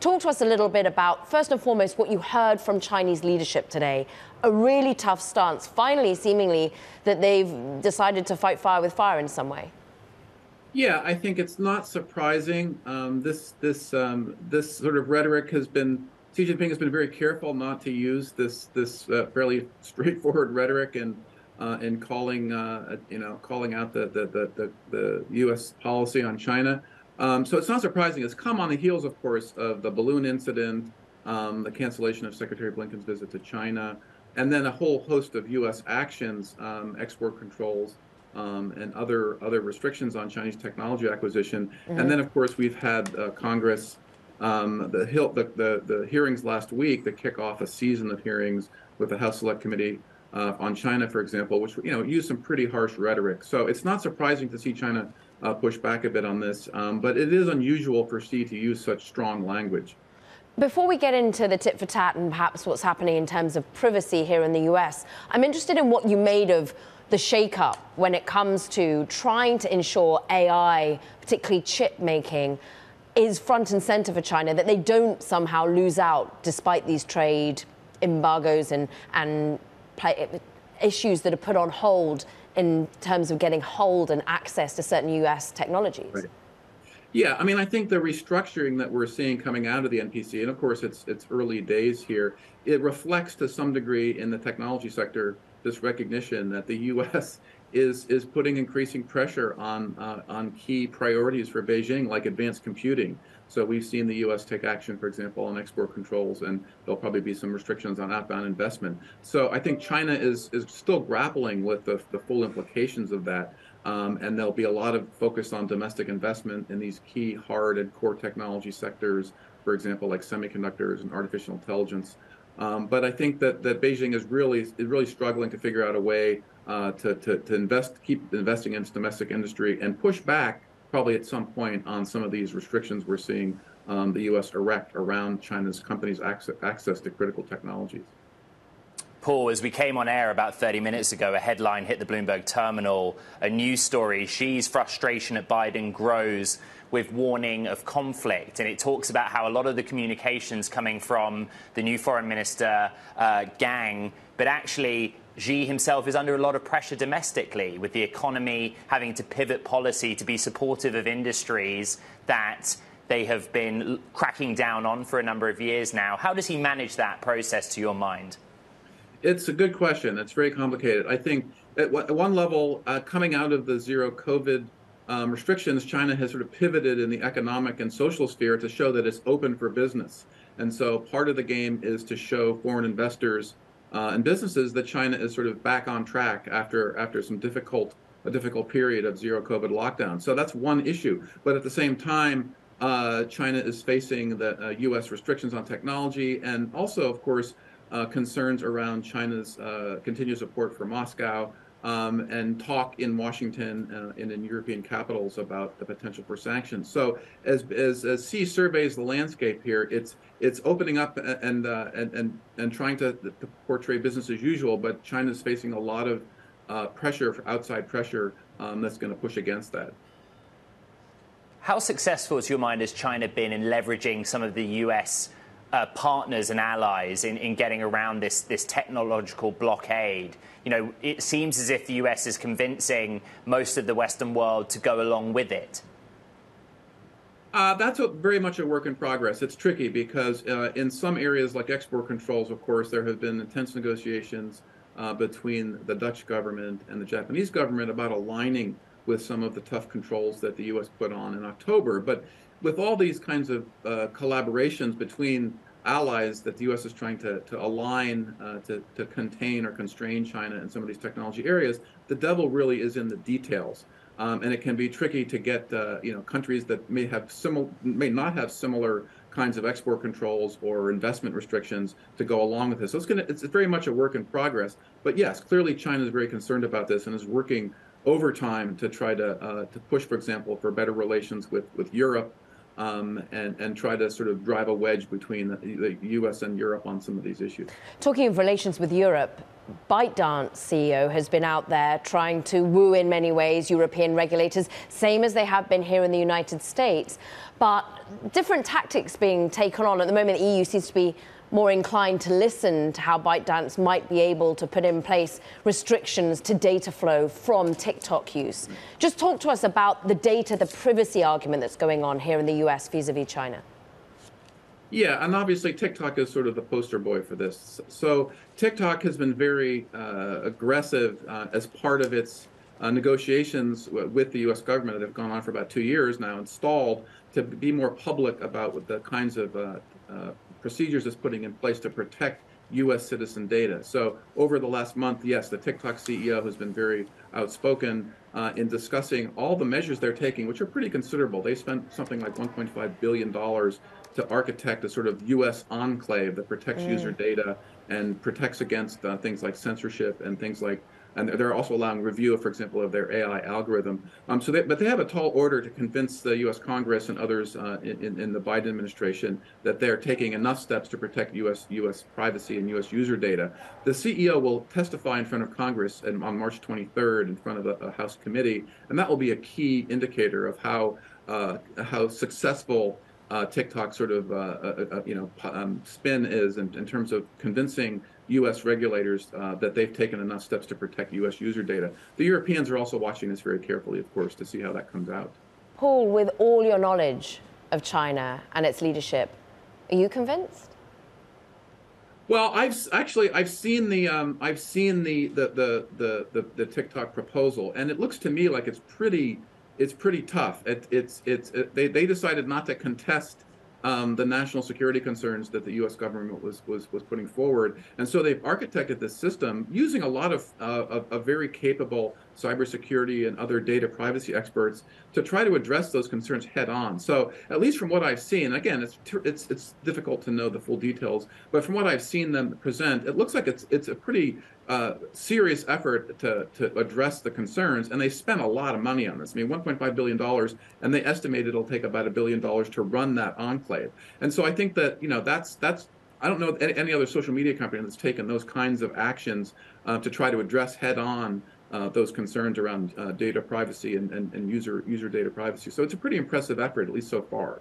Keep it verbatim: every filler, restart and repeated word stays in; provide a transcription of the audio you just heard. Talk to us a little bit about, first and foremost, what you heard from Chinese leadership today. A really tough stance, finally, seemingly, that they've decided to fight fire with fire in some way. Yeah, I think it's not surprising. Um, this this um, this sort of rhetoric has been, Xi Jinping has been very careful not to use this this uh, fairly straightforward rhetoric and uh, and calling uh, you know calling out the the the, the, the U S policy on China. Um, so it's not surprising. It's come on the heels, of course, of the balloon incident, um, the cancellation of Secretary Blinken's visit to China, and then a whole host of U S actions, um, export controls, um, and other other restrictions on Chinese technology acquisition. Mm-hmm. And then, of course, we've had uh, Congress, um, the, the, the, the hearings last week that kick off a season of hearings with the House Select Committee uh, on China, for example, which, you know, used some pretty harsh rhetoric. So it's not surprising to see China Uh, push back a bit on this, um, but it is unusual for Xi to use such strong language. Before we get into the tit for tat and perhaps what's happening in terms of privacy here in the U S, I'm interested in what you made of the shakeup when it comes to trying to ensure A I, particularly chip making, is front and center for China, that they don't somehow lose out despite these trade embargoes and, and issues that are put on hold in terms of getting hold and access to certain U S technologies. Right. Yeah, I mean, I think the restructuring that we're seeing coming out of the N P C, and of course it's it's early days here, it reflects to some degree in the technology sector this recognition that the U S is is putting increasing pressure on uh, on key priorities for Beijing, like advanced computing. So we've seen the U S take action, for example, on export controls, and there'll probably be some restrictions on outbound investment. So I think China is is still grappling with the, the full implications of that. Um, and there'll be a lot of focus on domestic investment in these key hard and core technology sectors, for example, like semiconductors and artificial intelligence. Um, but I think that, that Beijing is really is really struggling to figure out a way uh, to, to, to invest, keep investing in its domestic industry and push back probably at some point on some of these restrictions we're seeing um, the U S erect around China's companies' access, access to critical technologies. Paul, as we came on air about thirty minutes ago, a headline hit the Bloomberg terminal, a news story, Xi's frustration at Biden grows with warning of conflict. And it talks about how a lot of the communications coming from the new foreign minister, uh, Gang, but actually Xi himself is under a lot of pressure domestically, with the economy having to pivot policy to be supportive of industries that they have been cracking down on for a number of years now. How does he manage that process, to your mind? It's a good question. It's very complicated. I think at one level, uh, coming out of the zero COVID um, restrictions, China has sort of pivoted in the economic and social sphere to show that it's open for business. And so part of the game is to show foreign investors uh, and businesses that China is sort of back on track after after some difficult a difficult period of zero COVID lockdown. So that's one issue. But at the same time, uh, China is facing the uh, U S restrictions on technology and also, of course, Uh, concerns around China's uh, continued support for Moscow um, and talk in Washington uh, and in European capitals about the potential for sanctions. So as as, as Xi surveys the landscape here, it's it's opening up and uh, and and and trying to, to portray business as usual, but China's facing a lot of uh, pressure, outside pressure um, that's going to push against that. How successful, to your mind, has China been in leveraging some of the U S Uh, partners and allies in, in getting around this, this technological blockade? You know, it seems as if the U S is convincing most of the Western world to go along with it. Uh, that's a, very much a work in progress. It's tricky because uh, in some areas like export controls, of course, there have been intense negotiations uh, between the Dutch government and the Japanese government about aligning with some of the tough controls that the U S put on in October. But with all these kinds of uh, collaborations between allies that the U S is trying to, to align, uh, to, to contain or constrain China in some of these technology areas, the devil really is in the details. Um, and it can be tricky to get uh, you know, countries that may have similar, may not have similar kinds of export controls or investment restrictions to go along with this. So it's, gonna, it's very much a work in progress. But yes, clearly China is very concerned about this and is working over time to try to, uh, to push, for example, for better relations with, with Europe, Um, and, and try to sort of drive a wedge between the U S and Europe on some of these issues. Talking of relations with Europe, ByteDance C E O has been out there trying to woo in many ways European regulators, same as they have been here in the United States. But different tactics being taken on. At the moment, the E U seems to be more inclined to listen to how ByteDance might be able to put in place restrictions to data flow from TikTok use. Just talk to us about the data, the privacy argument that's going on here in the U S vis-a-vis China. Yeah, and obviously TikTok is sort of the poster boy for this. So TikTok has been very uh, aggressive uh, as part of its uh, negotiations with the U S government that have gone on for about two years now, and stalled to be more public about the kinds of uh, uh, procedures it's putting in place to protect U S citizen data. So over the last month, yes, the TikTok C E O has been very outspoken uh, in discussing all the measures they're taking, which are pretty considerable. They spent something like one point five billion dollars to architect a sort of U S enclave that protects mm. user data and protects against uh, things like censorship and things like, and they're also allowing review, for example, of their A I algorithm. Um, so, they, but they have a tall order to convince the U S Congress and others uh, in, in the Biden administration that they're taking enough steps to protect U S U S privacy and U S user data. The C E O will testify in front of Congress and on March twenty-third in front of a, a House committee, and that will be a key indicator of how uh, how successful uh, TikTok sort of uh, uh, uh, you know um, spin is in, in terms of convincing U S regulators uh, that they've taken enough steps to protect U S user data. The Europeans are also watching this very carefully, of course, to see how that comes out. Paul, with all your knowledge of China and its leadership, are you convinced? Well, I've actually I've seen the um, I've seen the the, the the the the TikTok proposal, and it looks to me like it's pretty it's pretty tough. It, it's it's it, they they decided not to contest Um, the national security concerns that the U S government was was was putting forward, and so they've architected this system using a lot of uh, of, of very capable cybersecurity and other data privacy experts to try to address those concerns head on. So, at least from what I've seen, again, it's it's it's difficult to know the full details, but from what I've seen them present, it looks like it's it's a pretty uh, serious effort to to address the concerns, and they spent a lot of money on this. I mean, one point five billion dollars, and they estimate it'll take about a billion dollars to run that enclave. And so I think that, you know, that's that's I don't know any other social media company that's taken those kinds of actions uh, to try to address head on uh, those concerns around uh, data privacy and, and, and user user data privacy. So it's a pretty impressive effort, at least so far.